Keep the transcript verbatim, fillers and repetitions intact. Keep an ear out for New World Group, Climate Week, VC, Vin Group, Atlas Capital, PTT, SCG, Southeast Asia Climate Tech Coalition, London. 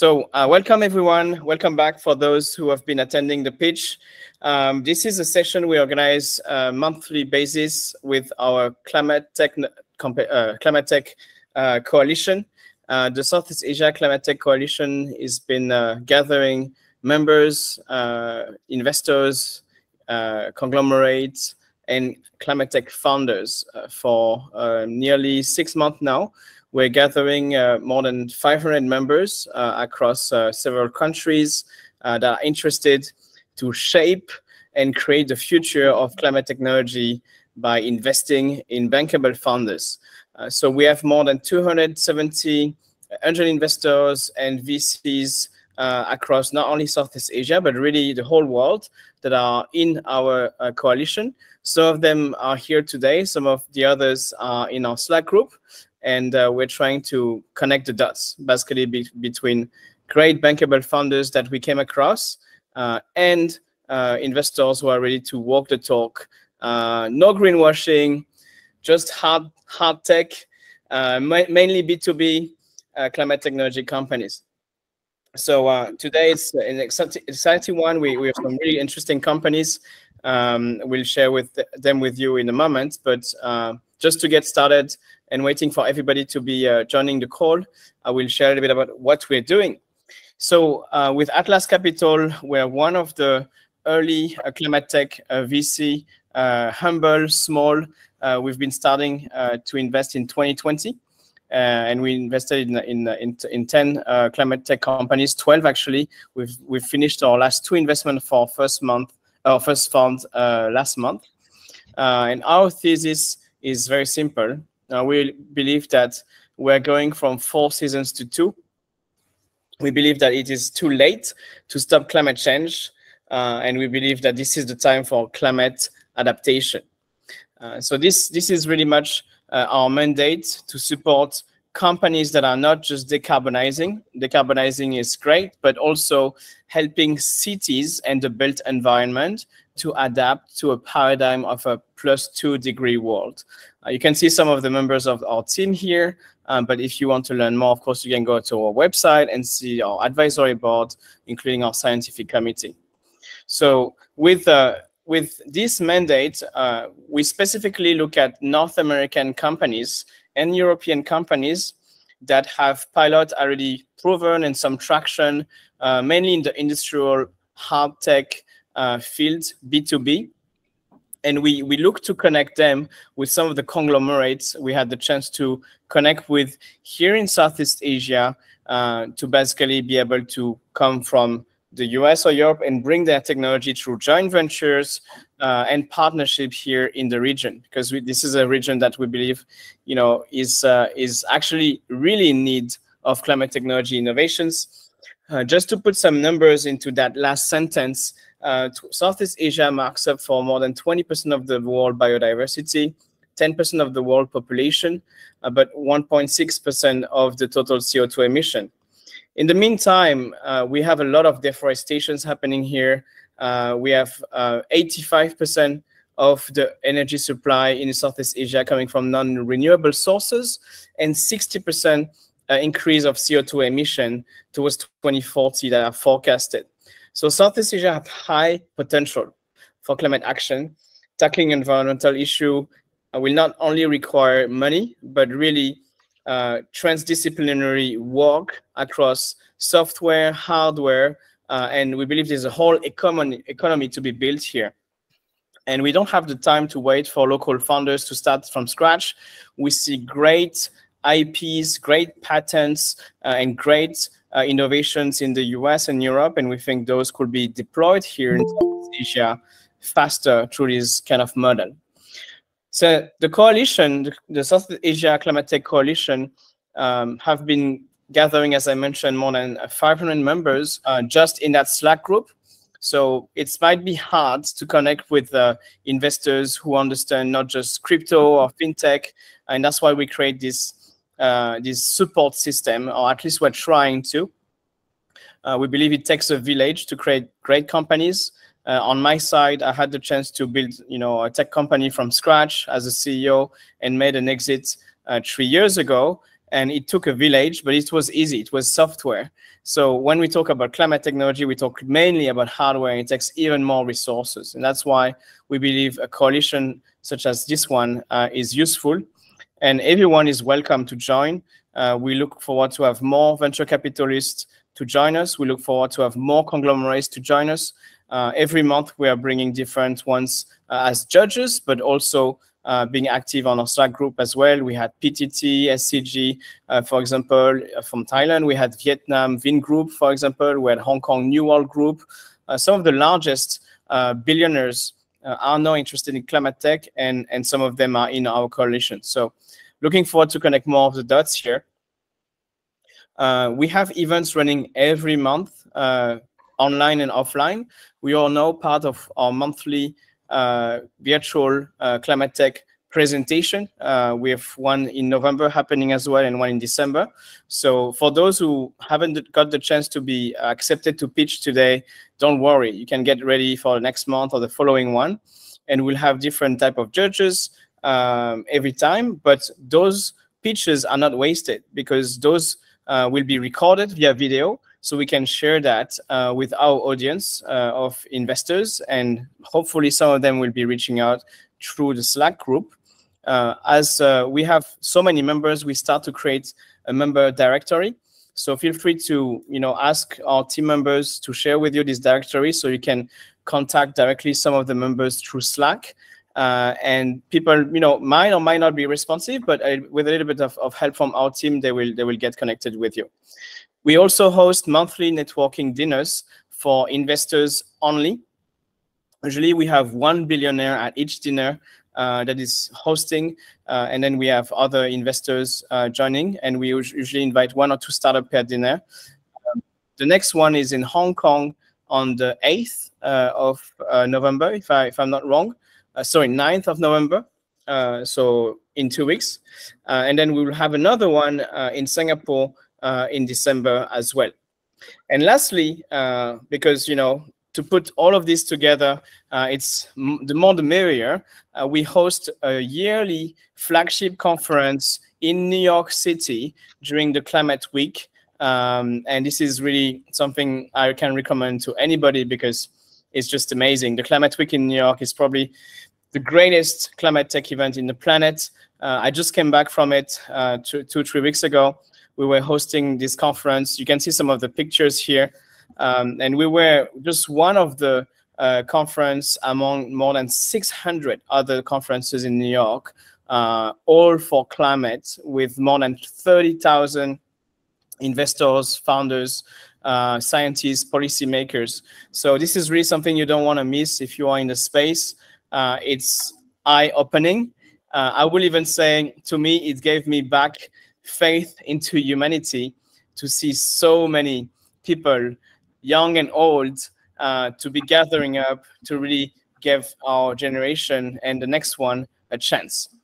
So uh, welcome, everyone. Welcome back for those who have been attending the pitch. Um, this is a session we organize on a monthly basis with our Climate Tech, uh, Climate Tech uh, Coalition. Uh, the Southeast Asia Climate Tech Coalition has been uh, gathering members, uh, investors, uh, conglomerates, and climate tech founders uh, for uh, nearly six months now. We're gathering uh, more than five hundred members uh, across uh, several countries uh, that are interested to shape and create the future of climate technology by investing in bankable funders. Uh, so we have more than two hundred seventy angel investors and V Cs uh, across not only Southeast Asia, but really the whole world that are in our uh, coalition. Some of them are here today. Some of the others are in our Slack group. And uh, we're trying to connect the dots, basically be between great bankable funders that we came across uh, and uh, investors who are ready to walk the talk. Uh, no greenwashing, just hard, hard tech, uh, ma mainly B two B uh, climate technology companies. So uh, today it's an exciting one. We, we have some really interesting companies. Um, we'll share with th them with you in a moment, but uh, just to get started, and waiting for everybody to be uh, joining the call, I will share a little bit about what we're doing. So uh, with Atlas Capital, we're one of the early uh, climate tech uh, V C, uh, humble, small. Uh, we've been starting uh, to invest in twenty twenty, uh, and we invested in, in, in, in ten uh, climate tech companies, twelve actually. We've, we've finished our last two investments for our first, month, uh, first fund uh, last month. Uh, and our thesis is very simple. Uh, we believe that we're going from four seasons to two. We believe that it is too late to stop climate change, uh, and we believe that this is the time for climate adaptation. Uh, so this, this is really much uh, our mandate to support companies that are not just decarbonizing. Decarbonizing is great, but also helping cities and the built environment to adapt to a paradigm of a plus two degree world. Uh, you can see some of the members of our team here, um, but if you want to learn more, of course, you can go to our website and see our advisory board, including our scientific committee. So with, uh, with this mandate, uh, we specifically look at North American companies and European companies that have pilot already proven and some traction, uh, mainly in the industrial hard tech uh, field, B two B. And we, we look to connect them with some of the conglomerates we had the chance to connect with here in Southeast Asia uh, to basically be able to come from the U S or Europe and bring their technology through joint ventures uh, and partnership here in the region, because we, this is a region that we believe, you know, is, uh, is actually really in need of climate technology innovations. Uh, just to put some numbers into that last sentence, Uh, Southeast Asia marks up for more than twenty percent of the world biodiversity, ten percent of the world population, uh, but one point six percent of the total C O two emission. In the meantime, uh, we have a lot of deforestations happening here. Uh, we have eighty-five percent uh, of the energy supply in Southeast Asia coming from non-renewable sources, and sixty percent uh, increase of C O two emission towards twenty forty that are forecasted. So Southeast Asia have high potential for climate action. Tackling environmental issue will not only require money, but really uh, transdisciplinary work across software, hardware, uh, and we believe there's a whole economy, economy to be built here. And we don't have the time to wait for local founders to start from scratch. We see great I Ps, great patents, uh, and great Uh, innovations in the U S and Europe, and we think those could be deployed here in Southeast Asia faster through this kind of model. So the coalition, the Southeast Asia Climate Tech Coalition, um, have been gathering, as I mentioned, more than five hundred members uh, just in that Slack group. So it might be hard to connect with uh, investors who understand not just crypto or fintech, and that's why we create this Uh, this support system, or at least we're trying to. Uh, we believe it takes a village to create great companies. Uh, on my side, I had the chance to build, you know, a tech company from scratch as a C E O and made an exit uh, three years ago. and it took a village, but it was easy. It was software. So when we talk about climate technology, we talk mainly about hardware. It takes even more resources, and that's why we believe a coalition such as this one uh, is useful, and everyone is welcome to join. Uh, we look forward to have more venture capitalists to join us. We look forward to have more conglomerates to join us. Uh, every month we are bringing different ones uh, as judges, but also Uh, being active on our Slack group as well. We had P T T, S C G, uh, for example, from Thailand. We had Vietnam, Vin Group, for example. We had Hong Kong, New World Group. Uh, some of the largest uh, billionaires uh, are now interested in climate tech, and, and some of them are in our coalition. So looking forward to connect more of the dots here. Uh, we have events running every month, uh, online and offline. We are now part of our monthly Uh, virtual uh, climate tech presentation. Uh, we have one in November happening as well, and one in December. So for those who haven't got the chance to be accepted to pitch today, don't worry. You can get ready for the next month or the following one, and we'll have different type of judges um, every time. But those pitches are not wasted, because those uh, will be recorded via video, so we can share that uh, with our audience uh, of investors, and hopefully some of them will be reaching out through the Slack group. Uh, as uh, we have so many members, we start to create a member directory. So feel free to you know, ask our team members to share with you this directory, so you can contact directly some of the members through Slack. Uh, and people, you know, might or might not be responsive, but uh, with a little bit of, of help from our team, they will, they will get connected with you. We also host monthly networking dinners for investors only. Usually we have one billionaire at each dinner uh, that is hosting, uh, and then we have other investors uh, joining, and we usually invite one or two startups per dinner. Um, the next one is in Hong Kong on the eighth uh, of uh, November, if, I, if I'm not wrong. Uh, sorry, ninth of November. Uh, so in two weeks. Uh, and then we will have another one uh, in Singapore Uh, in December as well. And lastly, uh, because you know, to put all of this together, uh, it's m the more the merrier, uh, we host a yearly flagship conference in New York City during the Climate Week. Um, and this is really something I can recommend to anybody, because it's just amazing. The Climate Week in New York is probably the greatest climate tech event in the planet. Uh, I just came back from it uh, two, two, three weeks ago. We were hosting this conference. You can see some of the pictures here. Um, and we were just one of the uh, conference among more than six hundred other conferences in New York, uh, all for climate, with more than thirty thousand investors, founders, uh, scientists, policymakers. So this is really something you don't want to miss if you are in the space. Uh, it's eye-opening. Uh, I will even say, to me, it gave me back faith into humanity, to see so many people, young and old, uh, to be gathering up to really give our generation and the next one a chance.